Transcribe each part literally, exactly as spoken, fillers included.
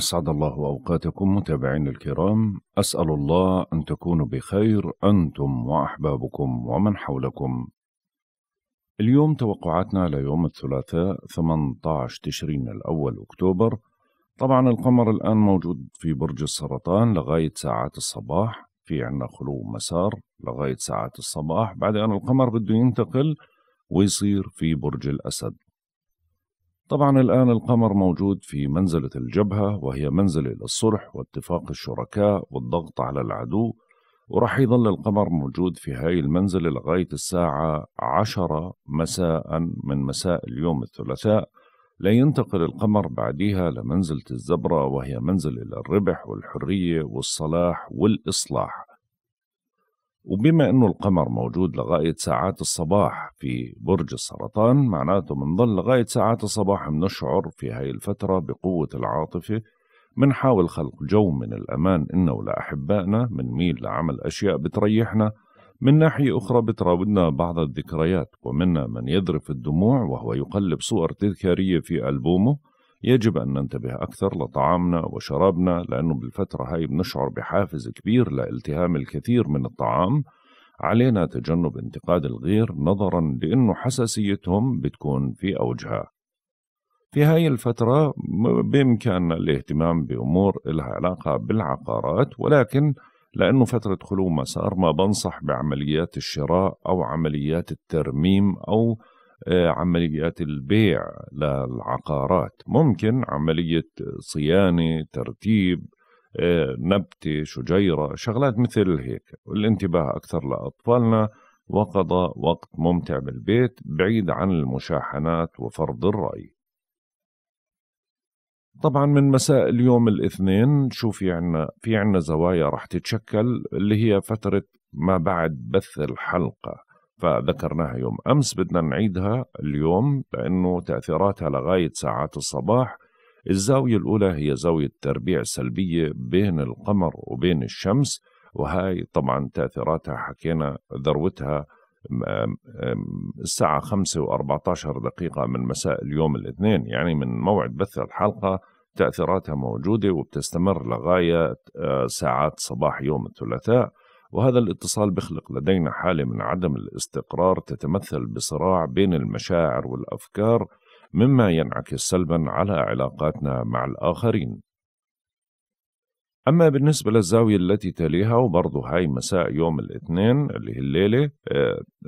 أسعد الله أوقاتكم متابعين الكرام. أسأل الله أن تكونوا بخير أنتم وأحبابكم ومن حولكم. اليوم توقعاتنا ليوم الثلاثاء ثمانية عشر تشرين الأول أكتوبر. طبعا القمر الآن موجود في برج السرطان لغاية ساعات الصباح، في عنا خلو مسار لغاية ساعات الصباح، بعدين القمر بده ينتقل ويصير في برج الأسد. طبعا الآن القمر موجود في منزلة الجبهة، وهي منزلة للصلح واتفاق الشركاء والضغط على العدو، ورح يظل القمر موجود في هاي المنزلة لغاية الساعة عشرة مساء من مساء اليوم الثلاثاء. لا ينتقل القمر بعديها لمنزلة الزبرة، وهي منزلة للربح والحرية والصلاح والإصلاح. وبما أنه القمر موجود لغاية ساعات الصباح في برج السرطان، معناته منضل لغاية ساعات الصباح منشعر في هاي الفترة بقوة العاطفة، منحاول خلق جو من الأمان إنه لأحبائنا، منميل لعمل أشياء بتريحنا، من ناحية أخرى بتراودنا بعض الذكريات، ومنا من يذرف الدموع وهو يقلب صور تذكارية في ألبومه. يجب أن ننتبه أكثر لطعامنا وشرابنا، لأنه بالفترة هاي بنشعر بحافز كبير لالتهام الكثير من الطعام. علينا تجنب انتقاد الغير نظرا لأنه حساسيتهم بتكون في أوجها. في هاي الفترة بإمكاننا الاهتمام بأمور لها علاقة بالعقارات، ولكن لأنه فترة خلو مسار ما بنصح بعمليات الشراء أو عمليات الترميم أو عمليات البيع للعقارات. ممكن عملية صيانة، ترتيب، نبتة، شجيرة، شغلات مثل هيك. والانتباه أكثر لأطفالنا وقضاء وقت ممتع بالبيت بعيد عن المشاحنات وفرض الرأي. طبعا من مساء اليوم الاثنين شو في عنا؟ في عنا زوايا رح تتشكل اللي هي فترة ما بعد بث الحلقة، فذكرناها يوم أمس، بدنا نعيدها اليوم لأنه تأثيراتها لغاية ساعات الصباح. الزاوية الأولى هي زاوية تربيع سلبية بين القمر وبين الشمس، وهاي طبعا تأثيراتها حكينا ذروتها الساعة خمسة وأربعة عشر دقيقة من مساء اليوم الاثنين، يعني من موعد بث الحلقة تأثيراتها موجودة وبتستمر لغاية ساعات صباح يوم الثلاثاء. وهذا الاتصال بيخلق لدينا حالة من عدم الاستقرار تتمثل بصراع بين المشاعر والأفكار، مما ينعكس سلبا على علاقاتنا مع الآخرين. أما بالنسبة للزاوية التي تليها وبرضه هاي مساء يوم الاثنين اللي هي الليلة،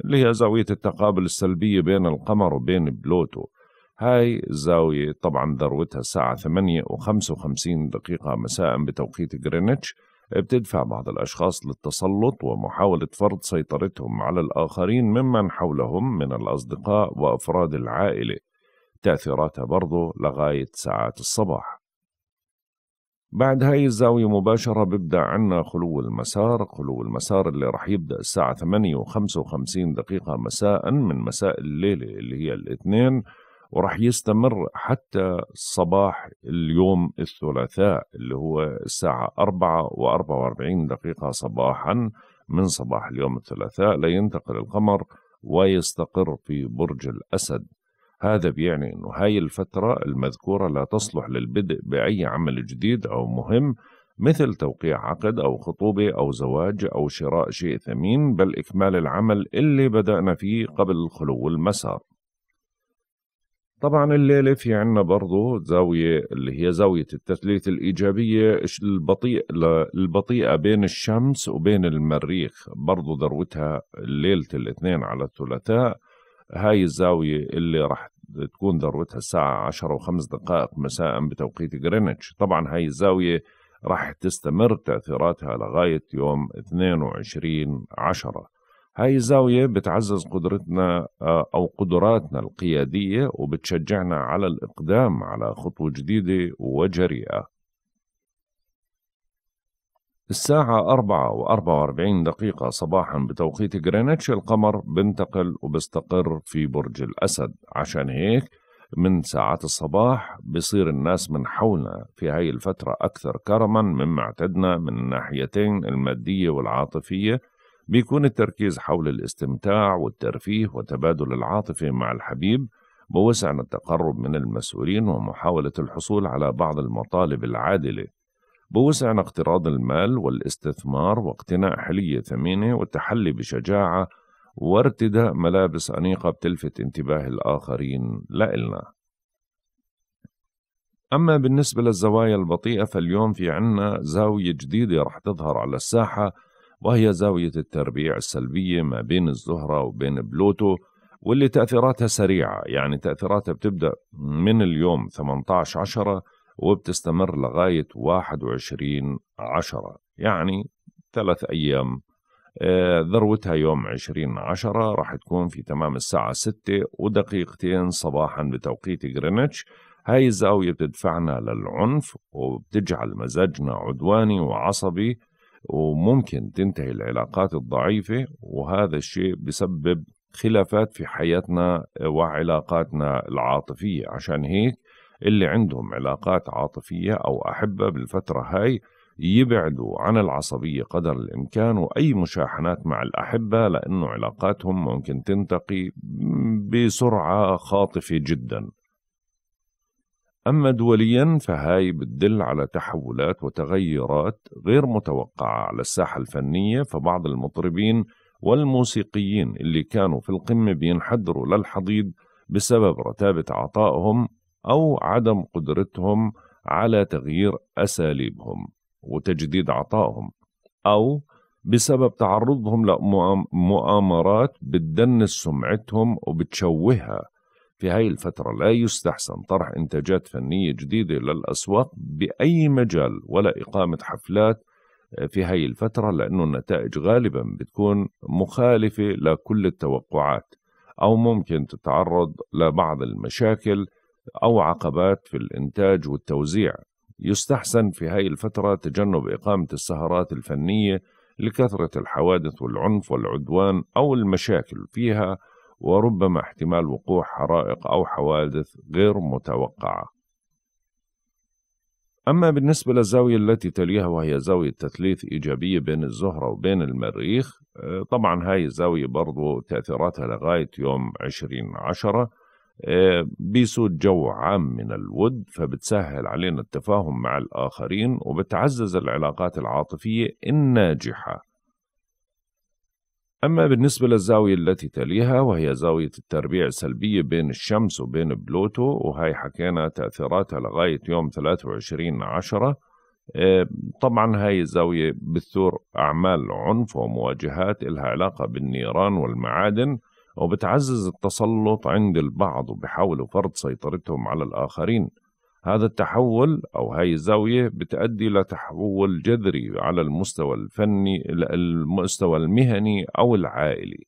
اللي هي زاوية التقابل السلبية بين القمر وبين بلوتو. هاي الزاوية طبعا ذروتها الساعة ثمانية وخمسة وخمسين دقيقة مساء بتوقيت غرينتش، بتدفع بعض الأشخاص للتسلط ومحاولة فرض سيطرتهم على الآخرين ممن حولهم من الأصدقاء وأفراد العائلة. تأثيراتها برضه لغاية ساعات الصباح. بعد هاي الزاوية مباشرة بيبدأ عنا خلو المسار، خلو المسار اللي رح يبدأ الساعة ثمانية وخمسة وخمسين دقيقة مساء من مساء الليلة اللي هي الاثنين، ورح يستمر حتى صباح اليوم الثلاثاء اللي هو الساعة أربعة وأربعة وأربعين دقيقة صباحا من صباح اليوم الثلاثاء. لا ينتقل القمر ويستقر في برج الأسد. هذا بيعني أنه هاي الفترة المذكورة لا تصلح للبدء بأي عمل جديد أو مهم، مثل توقيع عقد أو خطوبة أو زواج أو شراء شيء ثمين، بل إكمال العمل اللي بدأنا فيه قبل خلو المسار. طبعا الليلة في عنا برضو زاوية اللي هي زاوية التثليث الإيجابية البطيء البطيئة بين الشمس وبين المريخ، برضو ذروتها ليلة الاثنين على الثلاثاء. هاي الزاوية اللي رح تكون ذروتها الساعة عشرة وخمس دقائق مساء بتوقيت غرينتش. طبعا هاي الزاوية رح تستمر تأثيراتها لغاية يوم اثنين وعشرين عشرة. هاي الزاوية بتعزز قدرتنا أو قدراتنا القيادية، وبتشجعنا على الإقدام على خطوة جديدة وجريئة. الساعة أربعة وأربعة وأربعين دقيقة صباحا بتوقيت غرينتش القمر بنتقل وبستقر في برج الأسد. عشان هيك من ساعات الصباح بصير الناس من حولنا في هاي الفترة أكثر كرما مما اعتدنا من الناحيتين المادية والعاطفية. بيكون التركيز حول الاستمتاع والترفيه وتبادل العاطفة مع الحبيب، ووسعنا التقرب من المسؤولين ومحاولة الحصول على بعض المطالب العادلة. بوسعنا اقتراض المال والاستثمار واقتناء حلية ثمينة والتحلي بشجاعة وارتداء ملابس أنيقة بتلفت انتباه الآخرين لإلنا. أما بالنسبة للزوايا البطيئة فاليوم في عنا زاوية جديدة رح تظهر على الساحة، وهي زاوية التربيع السلبية ما بين الزهرة وبين بلوتو، واللي تأثيراتها سريعة، يعني تأثيراتها بتبدأ من اليوم ثمانية عشر عشرة وبتستمر لغاية واحد وعشرين عشرة، يعني ثلاث أيام. ذروتها يوم عشرين عشرة، راح تكون في تمام الساعة ستة ودقيقتين صباحا بتوقيت غرينتش. هاي الزاوية بتدفعنا للعنف وبتجعل مزاجنا عدواني وعصبي، وممكن تنتهي العلاقات الضعيفة، وهذا الشيء بسبب خلافات في حياتنا وعلاقاتنا العاطفية. عشان هيك اللي عندهم علاقات عاطفية أو أحبة بالفترة هاي يبعدوا عن العصبية قدر الإمكان وأي مشاحنات مع الأحبة، لأنه علاقاتهم ممكن تنتقي بسرعة خاطفة جدا. أما دوليا فهاي بتدل على تحولات وتغيرات غير متوقعة على الساحة الفنية، فبعض المطربين والموسيقيين اللي كانوا في القمة بينحدروا للحضيض بسبب رتابة عطائهم أو عدم قدرتهم على تغيير أساليبهم وتجديد عطائهم، أو بسبب تعرضهم لمؤامرات بتدنس سمعتهم وبتشوهها. في هاي الفترة لا يستحسن طرح إنتاجات فنية جديدة للأسواق بأي مجال ولا إقامة حفلات في هاي الفترة، لأنه النتائج غالبا بتكون مخالفة لكل التوقعات، أو ممكن تتعرض لبعض المشاكل أو عقبات في الإنتاج والتوزيع. يستحسن في هاي الفترة تجنب إقامة السهرات الفنية لكثرة الحوادث والعنف والعدوان أو المشاكل فيها، وربما احتمال وقوع حرائق أو حوادث غير متوقعة. أما بالنسبة للزاوية التي تليها وهي زاوية تثليث إيجابية بين الزهرة وبين المريخ، طبعا هاي الزاوية برضو تأثيراتها لغاية يوم عشرين عشرة، بيسود جو عام من الود، فبتسهل علينا التفاهم مع الآخرين وبتعزز العلاقات العاطفية الناجحة. أما بالنسبة للزاوية التي تليها وهي زاوية التربيع السلبية بين الشمس وبين بلوتو، وهي حكينا تأثيراتها لغاية يوم ثلاثة وعشرين عشرة، طبعا هاي الزاوية بتثور أعمال عنف ومواجهات إلها علاقة بالنيران والمعادن، وبتعزز التسلط عند البعض وبيحاولوا فرض سيطرتهم على الآخرين. هذا التحول أو هاي الزاوية بتؤدي لتحول جذري على المستوى الفني، المستوى المهني أو العائلي،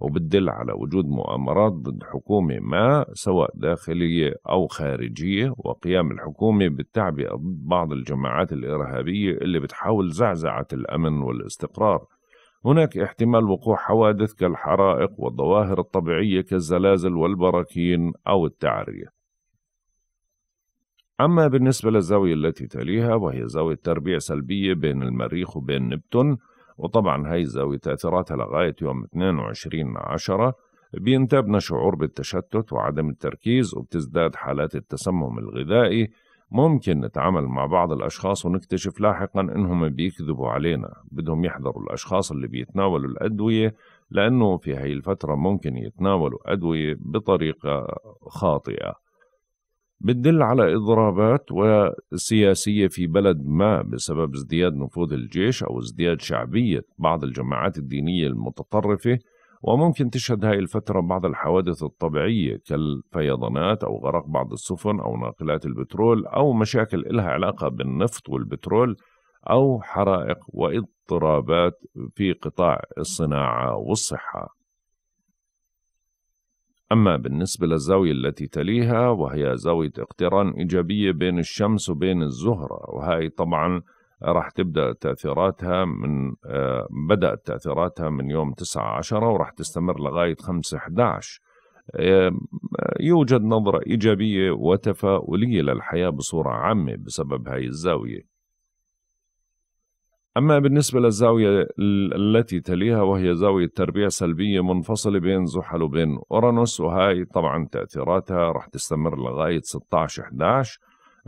وبتدل على وجود مؤامرات ضد حكومة ما سواء داخلية أو خارجية، وقيام الحكومة بالتعبئة ضد بعض الجماعات الإرهابية اللي بتحاول زعزعة الأمن والاستقرار. هناك احتمال وقوع حوادث كالحرائق والظواهر الطبيعية كالزلازل والبراكين أو التعرية. أما بالنسبة للزاوية التي تليها وهي زاوية تربيع سلبية بين المريخ وبين نبتون، وطبعا هاي الزاوية تأثيراتها لغاية يوم اثنين وعشرين عشرة، بينتابنا شعور بالتشتت وعدم التركيز وبتزداد حالات التسمم الغذائي. ممكن نتعامل مع بعض الأشخاص ونكتشف لاحقا إنهم بيكذبوا علينا. بدهم يحذروا الأشخاص اللي بيتناولوا الأدوية، لأنه في هاي الفترة ممكن يتناولوا أدوية بطريقة خاطئة. بتدل على إضرابات وسياسية في بلد ما بسبب ازدياد نفوذ الجيش أو ازدياد شعبية بعض الجماعات الدينية المتطرفة، وممكن تشهد هاي الفترة بعض الحوادث الطبيعية كالفيضانات أو غرق بعض السفن أو ناقلات البترول أو مشاكل إلها علاقة بالنفط والبترول أو حرائق واضطرابات في قطاع الصناعة والصحة. أما بالنسبة للزاوية التي تليها وهي زاوية اقتران إيجابية بين الشمس وبين الزهرة، وهي طبعا راح تبدأ تأثيراتها من آه بدأت تأثيراتها من يوم تسعة عشرة وراح تستمر لغاية خمسة إحدى عشر. آه يوجد نظرة إيجابية وتفاؤلية للحياة بصورة عامة بسبب هاي الزاوية. أما بالنسبة للزاوية التي تليها وهي زاوية تربيع سلبية منفصلة بين زحل وبين أورانوس، وهي طبعا تأثيراتها رح تستمر لغاية ستة عشر إحدى عشر.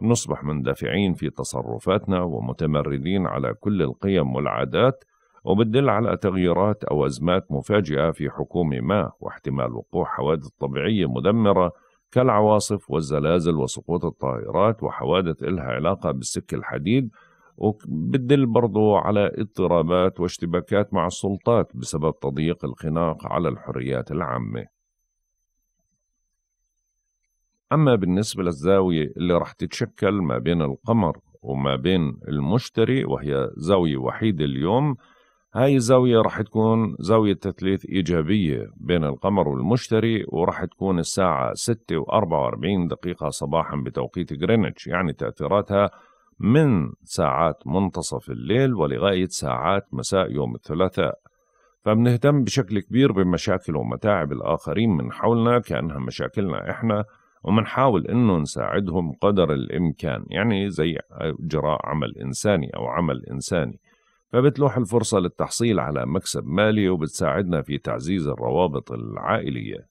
نصبح مندفعين في تصرفاتنا ومتمردين على كل القيم والعادات، وبتدل على تغييرات أو أزمات مفاجئة في حكومة ما، واحتمال وقوع حوادث طبيعية مدمرة كالعواصف والزلازل وسقوط الطائرات وحوادث إلها علاقة بالسك الحديد، وبتدل برضو على اضطرابات واشتباكات مع السلطات بسبب تضييق الخناق على الحريات العامة. أما بالنسبة للزاوية اللي رح تتشكل ما بين القمر وما بين المشتري، وهي زاوية وحيدة اليوم، هاي الزاوية رح تكون زاوية تثليث إيجابية بين القمر والمشتري، ورح تكون الساعة ستة وأربعة وأربعين دقيقة صباحا بتوقيت غرينتش، يعني تأثيراتها من ساعات منتصف الليل ولغاية ساعات مساء يوم الثلاثاء. فبنهتم بشكل كبير بمشاكل ومتاعب الآخرين من حولنا كأنها مشاكلنا إحنا، ومنحاول إنه نساعدهم قدر الإمكان، يعني زي إجراء عمل إنساني أو عمل إنساني. فبتلوح الفرصة للتحصيل على مكسب مالي، وبتساعدنا في تعزيز الروابط العائلية.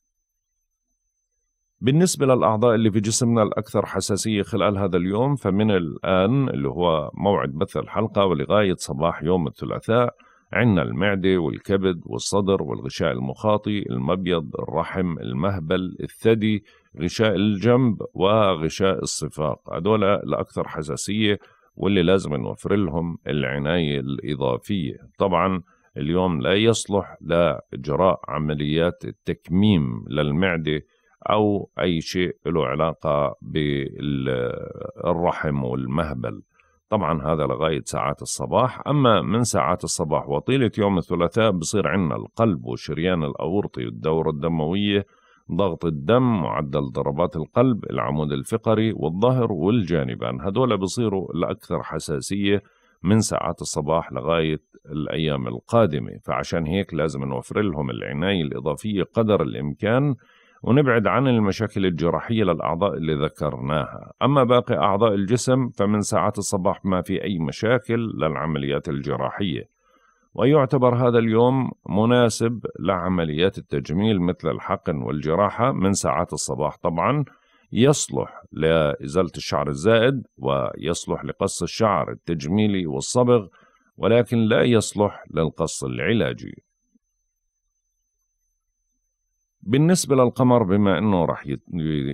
بالنسبة للأعضاء اللي في جسمنا الأكثر حساسية خلال هذا اليوم، فمن الآن اللي هو موعد بث الحلقة ولغاية صباح يوم الثلاثاء عندنا المعدة والكبد والصدر والغشاء المخاطي، المبيض، الرحم، المهبل، الثدي، غشاء الجنب وغشاء الصفاق. هذول الأكثر حساسية واللي لازم نوفر لهم العناية الإضافية. طبعا اليوم لا يصلح لإجراء عمليات التكميم للمعدة أو أي شيء له علاقة بالرحم والمهبل، طبعا هذا لغاية ساعات الصباح. أما من ساعات الصباح وطيلة يوم الثلاثاء بصير عندنا القلب والشريان الأورطي والدورة الدموية، ضغط الدم، معدل ضربات القلب، العمود الفقري والظهر والجانبان، هدول بصيروا الأكثر حساسية من ساعات الصباح لغاية الأيام القادمة. فعشان هيك لازم نوفر لهم العناية الإضافية قدر الإمكان، ونبعد عن المشاكل الجراحية للأعضاء اللي ذكرناها. أما باقي أعضاء الجسم فمن ساعات الصباح ما في أي مشاكل للعمليات الجراحية، ويعتبر هذا اليوم مناسب لعمليات التجميل مثل الحقن والجراحة من ساعات الصباح. طبعا يصلح لإزالة الشعر الزائد، ويصلح لقص الشعر التجميلي والصبغ، ولكن لا يصلح للقص العلاجي. بالنسبة للقمر، بما أنه رح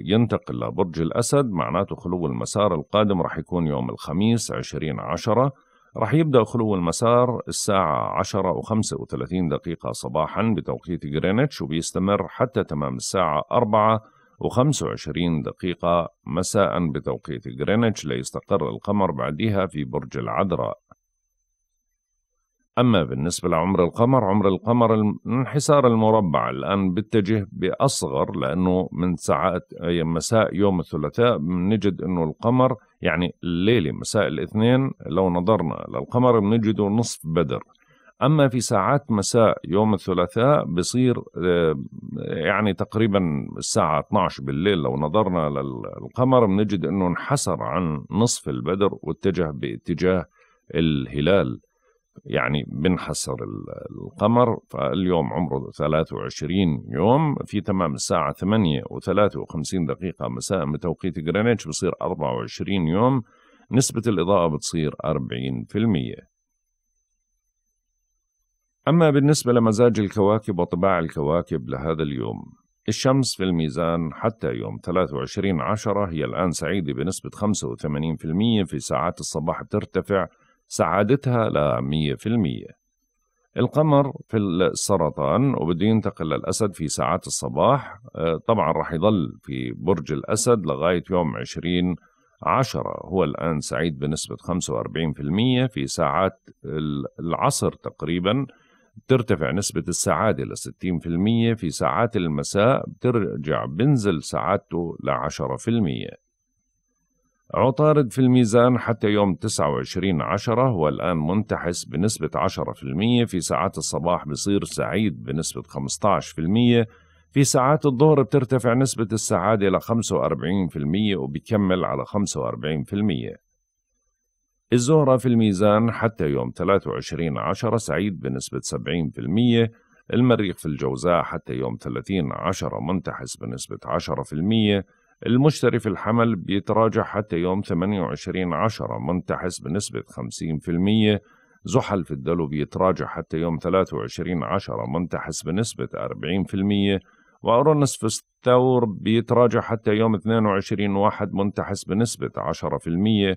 ينتقل لبرج الأسد، معناته خلو المسار القادم رح يكون يوم الخميس عشرين عشرة. رح يبدأ خلو المسار الساعة عشرة وخمسة وثلاثين دقيقة صباحا بتوقيت غرينتش، وبيستمر حتى تمام الساعة أربعة وخمسة وعشرين دقيقة مساء بتوقيت غرينتش، ليستقر القمر بعدها في برج العذراء. أما بالنسبة لعمر القمر، عمر القمر الانحسار المربع الآن بيتجه بأصغر، لأنه من ساعات مساء يوم الثلاثاء بنجد أنه القمر، يعني الليلة مساء الاثنين لو نظرنا للقمر بنجده نصف بدر. أما في ساعات مساء يوم الثلاثاء بصير يعني تقريبا الساعة اثنعش بالليل لو نظرنا للقمر بنجد أنه انحسر عن نصف البدر واتجه باتجاه الهلال، يعني بنحسر القمر. فاليوم عمره ثلاثة وعشرين يوم، في تمام الساعة ثمانية وثلاثة وخمسين دقيقة مساء بتوقيت غرينتش بصير أربعة وعشرين يوم، نسبة الإضاءة بتصير أربعين بالمية. أما بالنسبة لمزاج الكواكب وطباع الكواكب لهذا اليوم، الشمس في الميزان حتى يوم ثلاثة وعشرين عشرة هي الآن سعيدة بنسبة خمسة وثمانين بالمية، في ساعات الصباح بترتفع سعادتها ل مية بالمية. القمر في السرطان وبده ينتقل للأسد في ساعات الصباح، طبعا رح يظل في برج الأسد لغاية يوم عشرين عشرة، هو الآن سعيد بنسبة خمسة وأربعين بالمية، في ساعات العصر تقريبا بترتفع نسبة السعادة ل ستين بالمية، في ساعات المساء بترجع بنزل سعادته ل عشرة بالمية. عطارد في الميزان حتى يوم تسعة وعشرين عشرة، هو الآن منتحس بنسبة عشرة بالمية، في ساعات الصباح بصير سعيد بنسبة خمسة عشر بالمية، في ساعات الظهر بترتفع نسبة السعادة ل خمسة وأربعين بالمية وبيكمل على خمسة وأربعين بالمية. الزهرة في الميزان حتى يوم ثلاثة وعشرين عشرة سعيد بنسبة سبعين بالمئة، المريخ في الجوزاء حتى يوم ثلاثين عشرة منتحس بنسبة عشرة بالمئة، المشتري في الحمل بيتراجع حتى يوم ثمانية وعشرين عشرة منتحس بنسبة خمسين بالمئة، زحل في الدلو بيتراجع حتى يوم ثلاثة وعشرين عشرة منتحس بنسبة أربعين بالمئة، وأورانوس في الثور بيتراجع حتى يوم اثنين وعشرين واحد منتحس بنسبة عشرة بالمئة،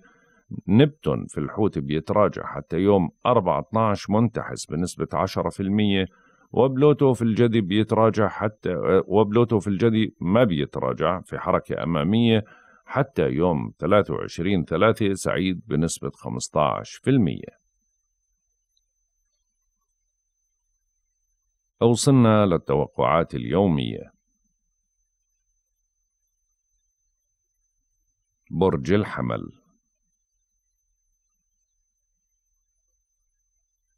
نبتون في الحوت بيتراجع حتى يوم أربعة عشر منتحس بنسبة عشرة بالمئة، وبلوتو في الجدي بيتراجع حتى وبلوتو في الجدي ما بيتراجع في حركة أمامية حتى يوم ثلاثة وعشرين ثلاثة سعيد بنسبة خمسة عشر بالمئة. أوصلنا للتوقعات اليومية. برج الحمل.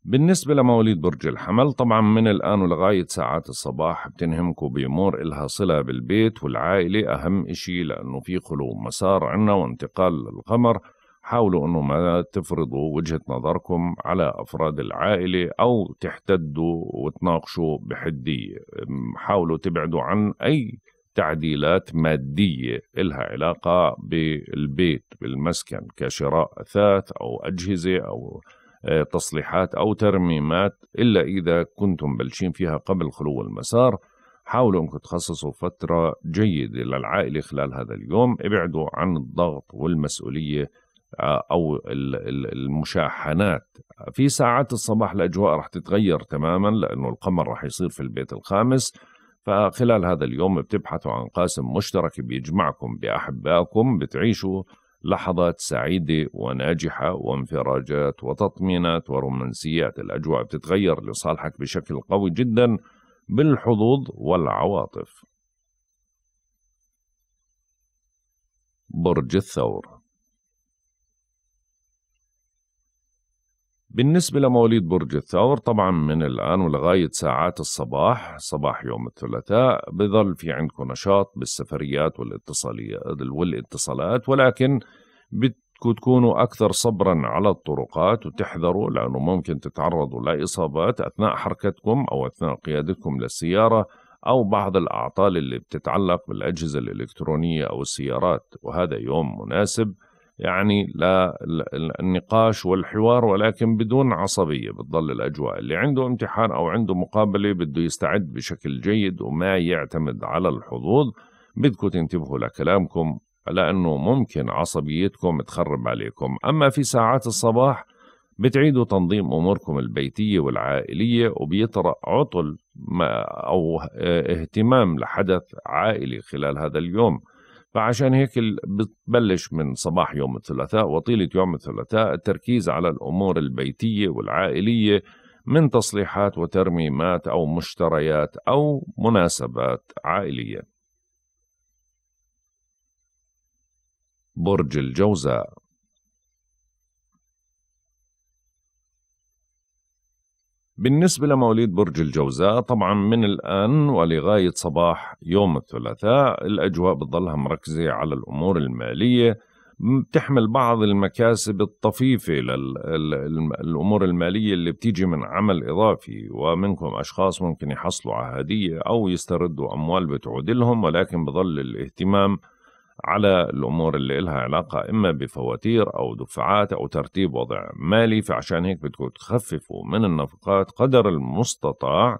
بالنسبة لمواليد برج الحمل طبعا من الآن ولغاية ساعات الصباح بتنهمكوا بأمور إلها صلة بالبيت والعائلة، أهم إشي لأنه في خلو مسار عنا وانتقال للقمر. حاولوا أنه ما تفرضوا وجهة نظركم على أفراد العائلة أو تحتدوا وتناقشوا بحدية، حاولوا تبعدوا عن أي تعديلات مادية إلها علاقة بالبيت بالمسكن كشراء أثاث أو أجهزة أو تصليحات أو ترميمات إلا إذا كنتم بلشين فيها قبل خلو المسار. حاولوا أنكم تخصصوا فترة جيدة للعائلة خلال هذا اليوم، ابعدوا عن الضغط والمسؤولية أو المشاحنات. في ساعات الصباح الأجواء رح تتغير تماما لأنه القمر رح يصير في البيت الخامس، فخلال هذا اليوم بتبحثوا عن قاسم مشترك بيجمعكم بأحبائكم، بتعيشوا لحظات سعيدة وناجحة وانفراجات وتطمينات ورومانسيات. الأجواء بتتغير لصالحك بشكل قوي جدا بالحظوظ والعواطف. برج الثور. بالنسبة لمواليد برج الثور طبعا من الآن ولغاية ساعات الصباح صباح يوم الثلاثاء بظل في عندكم نشاط بالسفريات والاتصالات، ولكن بدكم تكونوا أكثر صبرا على الطرقات وتحذروا لأنه ممكن تتعرضوا لإصابات أثناء حركتكم أو أثناء قيادتكم للسيارة أو بعض الأعطال اللي بتتعلق بالأجهزة الإلكترونية أو السيارات، وهذا يوم مناسب يعني لا النقاش والحوار ولكن بدون عصبية. بتضل الأجواء اللي عنده امتحان أو عنده مقابلة بده يستعد بشكل جيد وما يعتمد على الحظوظ. بدكم تنتبهوا لكلامكم لأنه ممكن عصبيتكم تخرب عليكم. أما في ساعات الصباح بتعيدوا تنظيم أموركم البيتية والعائلية وبيطرأ عطل أو اهتمام لحدث عائلي خلال هذا اليوم، فعشان هيك بتبلش من صباح يوم الثلاثاء وطيلة يوم الثلاثاء التركيز على الأمور البيتية والعائلية من تصليحات وترميمات أو مشتريات أو مناسبات عائلية. برج الجوزاء. بالنسبة لمواليد برج الجوزاء طبعا من الآن ولغاية صباح يوم الثلاثاء الأجواء بتظلها مركزة على الأمور المالية، بتحمل بعض المكاسب الطفيفة للأمور المالية اللي بتيجي من عمل إضافي، ومنكم أشخاص ممكن يحصلوا على هدية أو يستردوا أموال بتعود لهم، ولكن بظل الاهتمام على الأمور اللي إلها علاقة إما بفواتير أو دفعات أو ترتيب وضع مالي، فعشان هيك بدكم تخففوا من النفقات قدر المستطاع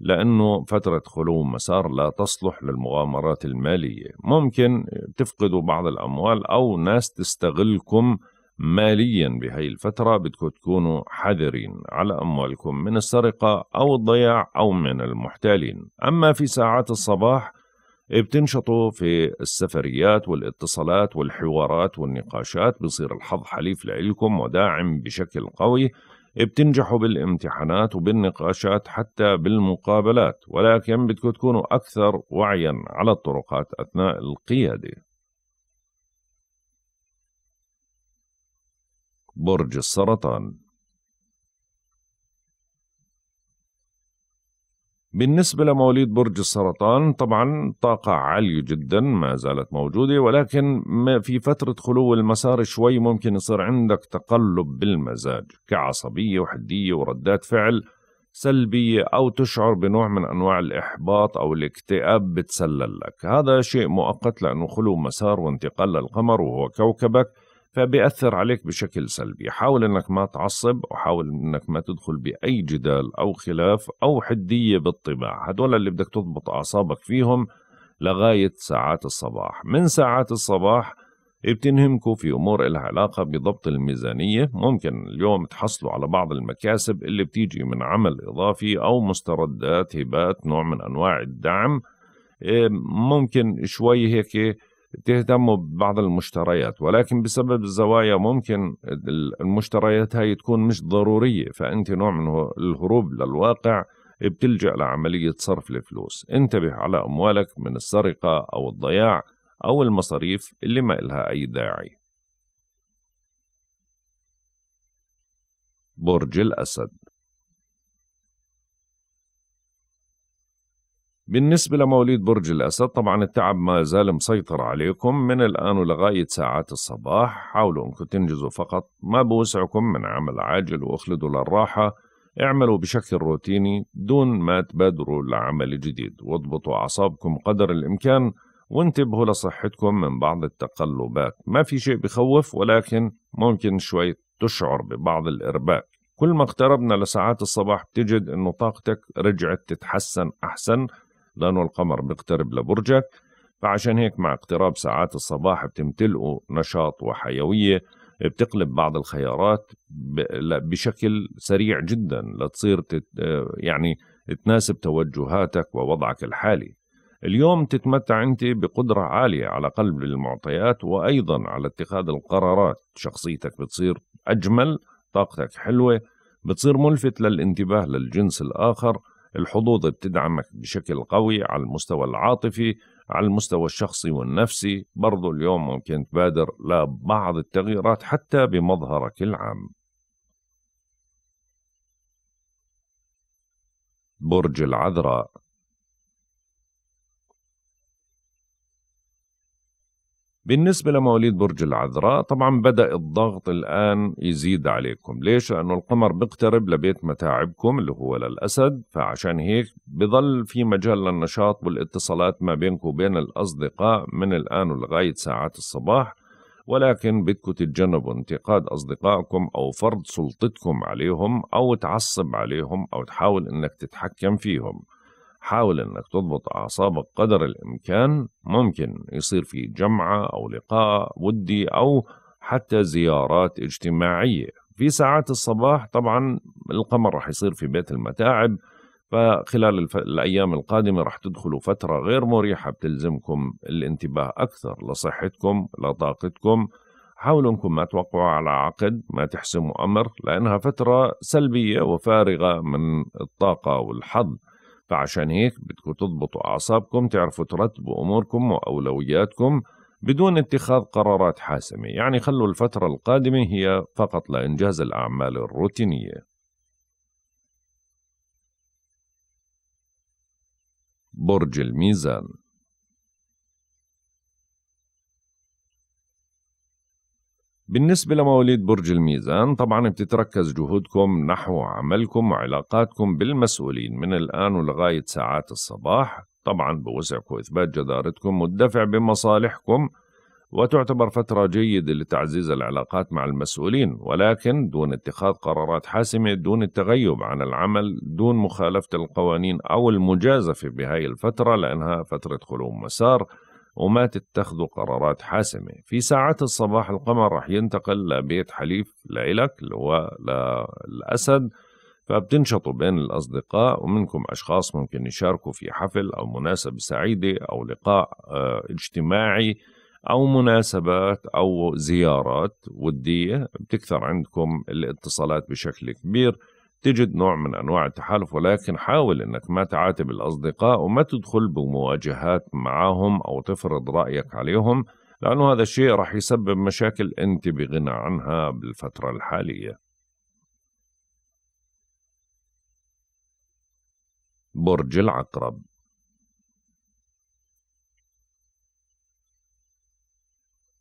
لأنه فترة خلو مسار لا تصلح للمغامرات المالية. ممكن تفقدوا بعض الأموال أو ناس تستغلكم ماليا بهاي الفترة، بدكم تكونوا حذرين على أموالكم من السرقة أو الضياع أو من المحتالين. أما في ساعات الصباح بتنشطوا في السفريات والاتصالات والحوارات والنقاشات، بصير الحظ حليف لإلكم وداعم بشكل قوي، بتنجحوا بالامتحانات وبالنقاشات حتى بالمقابلات، ولكن بدكم تكونوا أكثر وعيا على الطرقات أثناء القيادة. برج السرطان. بالنسبة لمواليد برج السرطان طبعا طاقة عالية جدا ما زالت موجودة، ولكن في فترة خلو المسار شوي ممكن يصير عندك تقلب بالمزاج كعصبية وحدية وردات فعل سلبية، أو تشعر بنوع من أنواع الإحباط أو الاكتئاب بتسلل لك. هذا شيء مؤقت لأنه خلو مسار وانتقال للقمر وهو كوكبك فبيأثر عليك بشكل سلبي. حاول أنك ما تعصب وحاول أنك ما تدخل بأي جدال أو خلاف أو حدية بالطباع. هدول اللي بدك تضبط أعصابك فيهم لغاية ساعات الصباح. من ساعات الصباح بتنهمكوا في أمور لها علاقة بضبط الميزانية. ممكن اليوم تحصلوا على بعض المكاسب اللي بتيجي من عمل إضافي أو مستردات، هبات، نوع من أنواع الدعم. ممكن شوي هيك تهتموا ببعض المشتريات، ولكن بسبب الزوايا ممكن المشتريات هاي تكون مش ضرورية، فأنت نوع من الهروب للواقع بتلجأ لعملية صرف الفلوس. انتبه على أموالك من السرقة أو الضياع أو المصاريف اللي ما إلها أي داعي. برج الأسد بالنسبة لمواليد برج الأسد طبعا التعب ما زال مسيطر عليكم من الآن ولغاية ساعات الصباح. حاولوا أنكم تنجزوا فقط ما بوسعكم من عمل عاجل واخلدوا للراحة. اعملوا بشكل روتيني دون ما تبادروا لعمل جديد، واضبطوا أعصابكم قدر الإمكان، وانتبهوا لصحتكم من بعض التقلبات. ما في شيء بخوف، ولكن ممكن شوي تشعر ببعض الإرباك. كل ما اقتربنا لساعات الصباح بتجد أنه طاقتك رجعت تتحسن أحسن لأنه القمر بيقترب لبرجك، فعشان هيك مع اقتراب ساعات الصباح بتمتلئوا نشاط وحيوية. بتقلب بعض الخيارات بشكل سريع جدا لتصير تت... يعني تناسب توجهاتك ووضعك الحالي. اليوم تتمتع أنت بقدرة عالية على قلب المعطيات وأيضا على اتخاذ القرارات. شخصيتك بتصير أجمل، طاقتك حلوة، بتصير ملفت للانتباه للجنس الآخر. الحظوظ بتدعمك بشكل قوي على المستوى العاطفي، على المستوى الشخصي والنفسي. برضو اليوم ممكن تبادر لبعض التغييرات حتى بمظهرك العام. برج العذراء بالنسبة لمواليد برج العذراء طبعا بدأ الضغط الآن يزيد عليكم. ليش؟ لأنه القمر بيقترب لبيت متاعبكم اللي هو للأسد، فعشان هيك بظل في مجال للنشاط والاتصالات ما بينكم وبين الأصدقاء من الآن ولغاية ساعات الصباح، ولكن بدكم تتجنبوا انتقاد أصدقائكم أو فرض سلطتكم عليهم أو تعصب عليهم أو تحاول أنك تتحكم فيهم. حاول أنك تضبط أعصابك قدر الإمكان. ممكن يصير في جمعة أو لقاء ودي أو حتى زيارات اجتماعية في ساعات الصباح. طبعا القمر رح يصير في بيت المتاعب، فخلال الف... الأيام القادمة رح تدخلوا فترة غير مريحة بتلزمكم الانتباه أكثر لصحتكم لطاقتكم. حاولوا أنكم ما توقعوا على عقد، ما تحسموا أمر، لأنها فترة سلبية وفارغة من الطاقة والحظ، فعشان هيك بدكم تضبطوا أعصابكم، تعرفوا ترتبوا أموركم وأولوياتكم بدون اتخاذ قرارات حاسمة. يعني خلوا الفترة القادمة هي فقط لإنجاز الأعمال الروتينية. برج الميزان بالنسبة لمواليد برج الميزان طبعا بتتركز جهودكم نحو عملكم وعلاقاتكم بالمسؤولين من الآن ولغاية ساعات الصباح. طبعا بوسعكم إثبات جدارتكم والدفع بمصالحكم، وتعتبر فترة جيدة لتعزيز العلاقات مع المسؤولين، ولكن دون اتخاذ قرارات حاسمة، دون التغيب عن العمل، دون مخالفة القوانين أو المجازفة بهاي الفترة لأنها فترة خلو مسار، وما تتخذوا قرارات حاسمة. في ساعات الصباح القمر رح ينتقل لبيت حليف لإلك اللي هو للأسد، فبتنشطوا بين الأصدقاء ومنكم أشخاص ممكن يشاركوا في حفل أو مناسبة سعيدة أو لقاء اجتماعي أو مناسبات أو زيارات ودية. بتكثر عندكم الاتصالات بشكل كبير، تجد نوع من أنواع التحالف، ولكن حاول أنك ما تعاتب الأصدقاء وما تدخل بمواجهات معهم أو تفرض رأيك عليهم، لأنه هذا الشيء رح يسبب مشاكل أنت بغنى عنها بالفترة الحالية. برج العقرب.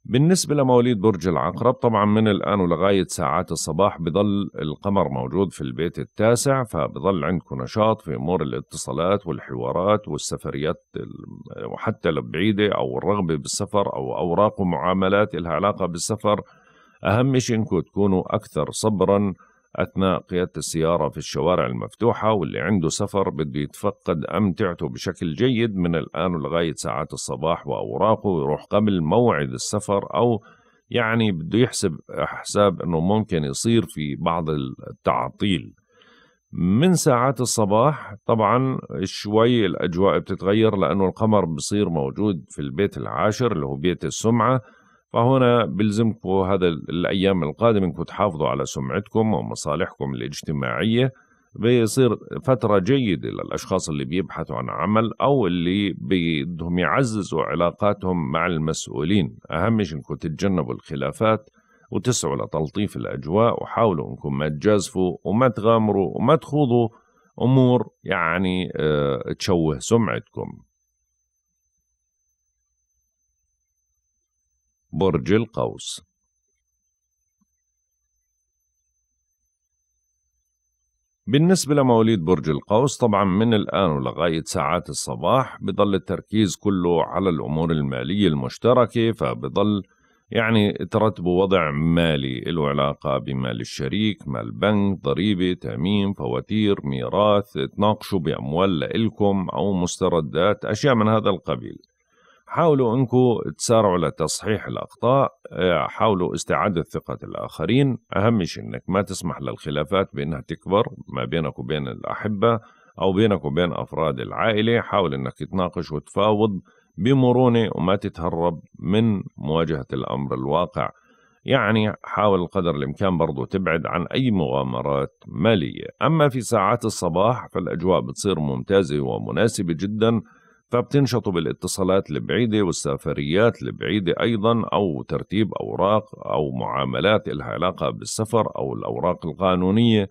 بالنسبة لمواليد برج العقرب طبعا من الآن ولغاية ساعات الصباح بضل القمر موجود في البيت التاسع، فبضل عندكم نشاط في أمور الاتصالات والحوارات والسفريات، وحتى البعيدة أو الرغبة بالسفر أو أوراق ومعاملات لها علاقة بالسفر. أهم شيء إنكم تكونوا أكثر صبرا أثناء قيادة السيارة في الشوارع المفتوحة، واللي عنده سفر بده يتفقد أمتعته بشكل جيد من الآن ولغاية ساعات الصباح، وأوراقه يروح قبل موعد السفر، أو يعني بده يحسب حساب أنه ممكن يصير في بعض التعطيل من ساعات الصباح. طبعا شوي الأجواء بتتغير لأنه القمر بصير موجود في البيت العاشر اللي هو بيت السمعة، فهنا بلزمكم هذا الأيام القادمة إنكم تحافظوا على سمعتكم ومصالحكم الاجتماعية. بيصير فترة جيدة للأشخاص اللي بيبحثوا عن عمل أو اللي بدهم يعززوا علاقاتهم مع المسؤولين. أهم شيء إنكم تتجنبوا الخلافات وتسعوا لتلطيف الأجواء، وحاولوا إنكم ما تجازفوا وما تغامروا وما تخوضوا أمور يعني اه تشوه سمعتكم. برج القوس. بالنسبة لمواليد برج القوس طبعا من الآن ولغاية ساعات الصباح بضل التركيز كله على الأمور المالية المشتركة، فبضل يعني ترتبوا وضع مالي له علاقة بمال الشريك، مال بنك، ضريبة، تأمين، فواتير، ميراث، تناقشوا بأموال لإلكم أو مستردات، أشياء من هذا القبيل. حاولوا أنكم تسارعوا لتصحيح الأخطاء، حاولوا استعادة ثقة الآخرين. أهم شيء أنك ما تسمح للخلافات بأنها تكبر ما بينك وبين الأحبة أو بينك وبين أفراد العائلة. حاول أنك تناقش وتفاوض بمرونة وما تتهرب من مواجهة الأمر الواقع، يعني حاول قدر الإمكان برضو تبعد عن أي مغامرات مالية. أما في ساعات الصباح فالأجواء بتصير ممتازة ومناسبة جداً، فبتنشطوا بالاتصالات البعيدة والسفريات البعيدة أيضا، أو ترتيب أوراق أو معاملات لها علاقة بالسفر أو الأوراق القانونية.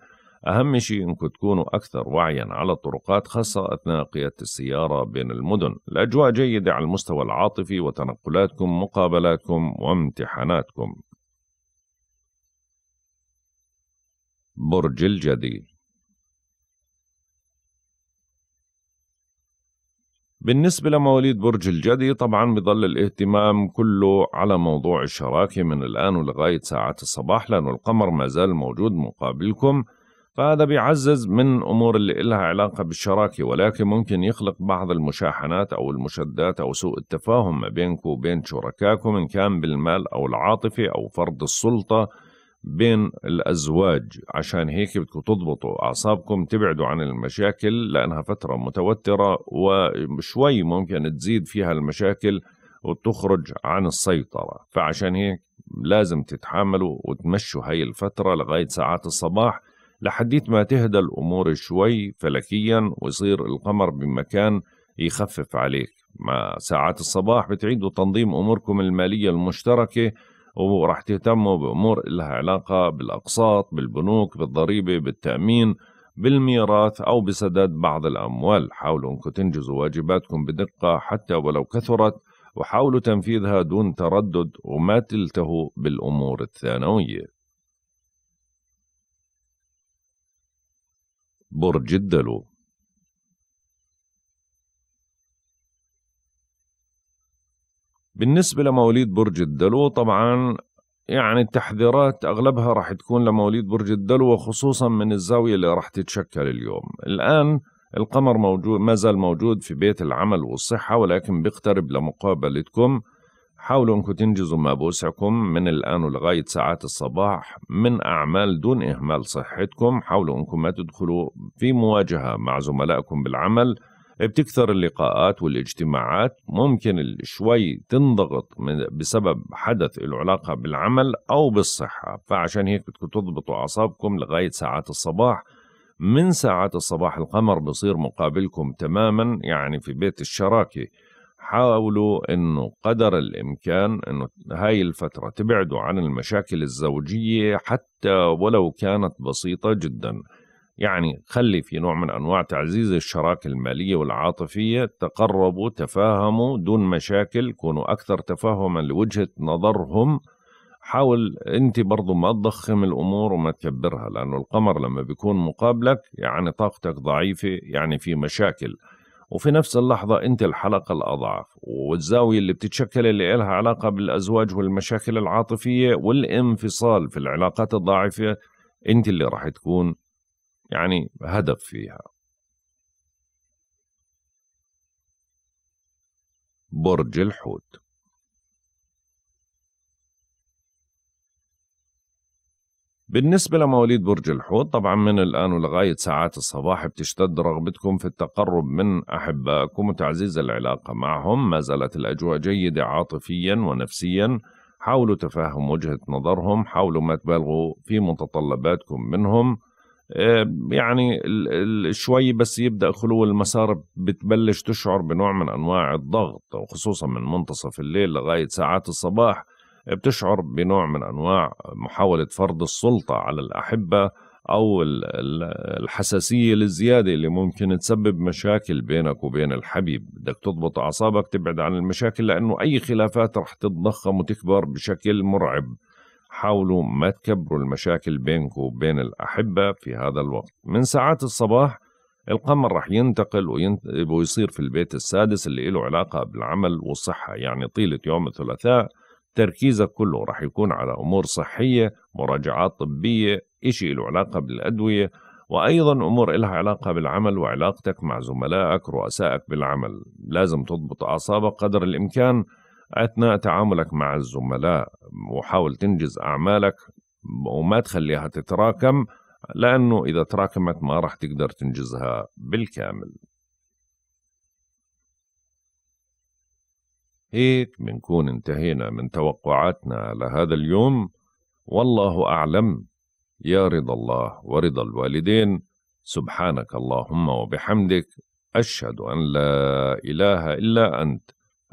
أهم شيء أنكم تكونوا أكثر وعيا على الطرقات خاصة أثناء قيادة السيارة بين المدن. الأجواء جيدة على المستوى العاطفي وتنقلاتكم، مقابلاتكم وامتحاناتكم. برج الجدي. بالنسبة لمواليد برج الجدي طبعا بضل الاهتمام كله على موضوع الشراكة من الآن ولغاية ساعات الصباح، لأنه القمر ما زال موجود مقابلكم، فهذا بيعزز من أمور اللي لها علاقة بالشراكة، ولكن ممكن يخلق بعض المشاحنات أو المشدات أو سوء التفاهم ما بينكم وبين شركائكم، إن كان بالمال أو العاطفة أو فرض السلطة بين الأزواج. عشان هيك بدكم تضبطوا أعصابكم، تبعدوا عن المشاكل لأنها فترة متوترة وشوي ممكن تزيد فيها المشاكل وتخرج عن السيطرة، فعشان هيك لازم تتحاملوا وتمشوا هاي الفترة لغاية ساعات الصباح لحديت ما تهدى الأمور شوي فلكيا ويصير القمر بمكان يخفف عليك. مع ساعات الصباح بتعيدوا تنظيم أموركم المالية المشتركة، وراح تهتموا بأمور لها علاقة بالأقساط، بالبنوك، بالضريبة، بالتأمين، بالميراث أو بسداد بعض الأموال. حاولوا أنكم تنجزوا واجباتكم بدقة حتى ولو كثرت، وحاولوا تنفيذها دون تردد وما تلتهوا بالأمور الثانوية. برج الدلو. بالنسبة لمواليد برج الدلو طبعا يعني التحذيرات أغلبها راح تكون لمواليد برج الدلو، وخصوصا من الزاوية اللي راح تتشكل اليوم. الآن القمر موجود ما زال موجود في بيت العمل والصحة، ولكن بيقترب لمقابلتكم. حاولوا أنكم تنجزوا ما بوسعكم من الآن ولغاية ساعات الصباح من أعمال دون إهمال صحتكم. حاولوا أنكم ما تدخلوا في مواجهة مع زملائكم بالعمل، بتكثر اللقاءات والاجتماعات، ممكن شوي تنضغط بسبب حدث له علاقة بالعمل أو بالصحة، فعشان هيك بدكم تضبطوا أعصابكم لغاية ساعات الصباح. من ساعات الصباح القمر بصير مقابلكم تماما يعني في بيت الشراكة. حاولوا أنه قدر الإمكان أنه هاي الفترة تبعدوا عن المشاكل الزوجية حتى ولو كانت بسيطة جداً. يعني خلي في نوع من أنواع تعزيز الشراكة المالية والعاطفية، تقربوا، تفاهموا دون مشاكل، كونوا أكثر تفاهما لوجهة نظرهم. حاول أنت برضو ما تضخم الأمور وما تكبرها، لأنه القمر لما بيكون مقابلك يعني طاقتك ضعيفة، يعني في مشاكل، وفي نفس اللحظة أنت الحلقة الأضعف، والزاوية اللي بتتشكل اللي إلها علاقة بالأزواج والمشاكل العاطفية والانفصال في العلاقات الضعيفة أنت اللي راح تكون يعني هدف فيها. برج الحوت، بالنسبة لمواليد برج الحوت طبعا من الآن ولغاية ساعات الصباح بتشتد رغبتكم في التقرب من أحبائكم وتعزيز العلاقة معهم. ما زالت الأجواء جيدة عاطفيا ونفسيا، حاولوا تفهم وجهة نظرهم، حاولوا ما تبالغوا في متطلباتكم منهم، يعني شوي بس يبدأ خلو المسار بتبلش تشعر بنوع من أنواع الضغط، وخصوصا من منتصف الليل لغاية ساعات الصباح بتشعر بنوع من أنواع محاولة فرض السلطة على الأحبة أو الحساسية الزيادة اللي ممكن تسبب مشاكل بينك وبين الحبيب. بدك تضبط أعصابك، تبعد عن المشاكل، لأنه أي خلافات رح تتضخم وتكبر بشكل مرعب. حاولوا ما تكبروا المشاكل بينكم وبين الأحبة في هذا الوقت. من ساعات الصباح القمر رح ينتقل وينت... ويصير في البيت السادس اللي له علاقة بالعمل والصحة، يعني طيلة يوم الثلاثاء تركيزك كله رح يكون على أمور صحية، مراجعات طبية، إشي له علاقة بالأدوية، وأيضا أمور إلها علاقة بالعمل وعلاقتك مع زملائك رؤسائك بالعمل. لازم تضبط أعصابك قدر الإمكان أثناء تعاملك مع الزملاء، وحاول تنجز أعمالك وما تخليها تتراكم، لأنه إذا تراكمت ما رح تقدر تنجزها بالكامل. هيك بنكون انتهينا من توقعاتنا لهذا اليوم. والله أعلم، يا رضا الله ورضا الوالدين. سبحانك اللهم وبحمدك، أشهد أن لا إله إلا أنت،